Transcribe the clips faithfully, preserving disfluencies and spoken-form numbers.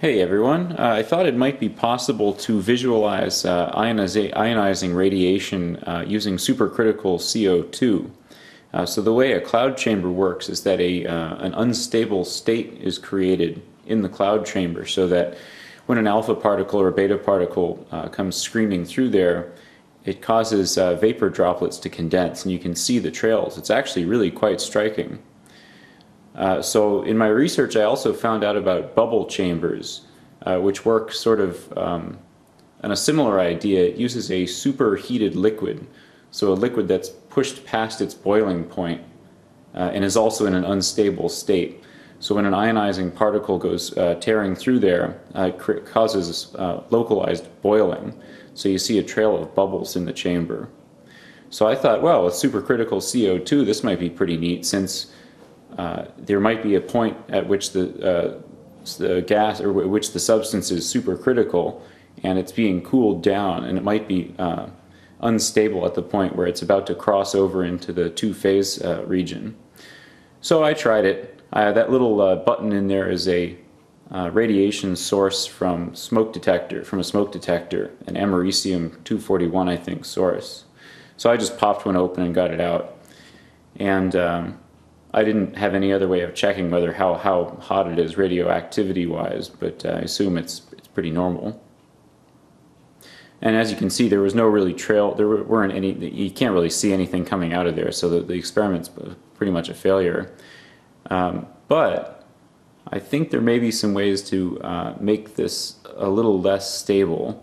Hey everyone, uh, I thought it might be possible to visualize uh, ionizing radiation uh, using supercritical C O two. Uh, so the way a cloud chamber works is that a, uh, an unstable state is created in the cloud chamber, so that when an alpha particle or a beta particle uh, comes screaming through there, it causes uh, vapor droplets to condense, and you can see the trails. It's actually really quite striking. Uh, so in my research I also found out about bubble chambers, uh, which work sort of um, on a similar idea. It uses a superheated liquid, so a liquid that's pushed past its boiling point uh, and is also in an unstable state. So when an ionizing particle goes uh, tearing through there, uh, it causes uh, localized boiling, so you see a trail of bubbles in the chamber. So I thought, well, with supercritical C O two this might be pretty neat, since Uh, there might be a point at which the, uh, the gas, or w which the substance is supercritical, and it's being cooled down, and it might be uh, unstable at the point where it's about to cross over into the two-phase uh, region. So I tried it. Uh, that little uh, button in there is a uh, radiation source from smoke detector, from a smoke detector, an americium two forty-one, I think, source. So I just popped one open and got it out, and Um, I didn't have any other way of checking whether how, how hot it is radioactivity-wise, but uh, I assume it's, it's pretty normal. And as you can see, there was no really trail, there weren't any, you can't really see anything coming out of there, so the, the experiment's pretty much a failure. Um, but I think there may be some ways to uh, make this a little less stable.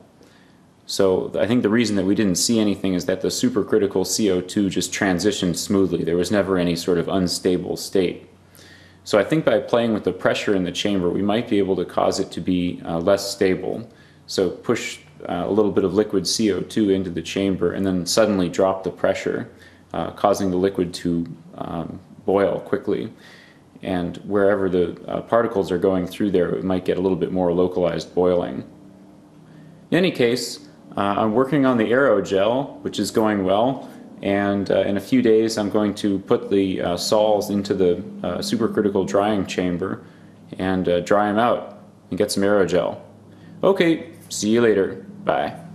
So I think the reason that we didn't see anything is that the supercritical C O two just transitioned smoothly. There was never any sort of unstable state. So I think by playing with the pressure in the chamber, we might be able to cause it to be uh, less stable. So push uh, a little bit of liquid C O two into the chamber and then suddenly drop the pressure, uh, causing the liquid to um, boil quickly. And wherever the uh, particles are going through there, it might get a little bit more localized boiling. In any case, Uh, I'm working on the aerogel, which is going well, and uh, in a few days I'm going to put the uh, sols into the uh, supercritical drying chamber and uh, dry them out and get some aerogel. Okay, see you later. Bye.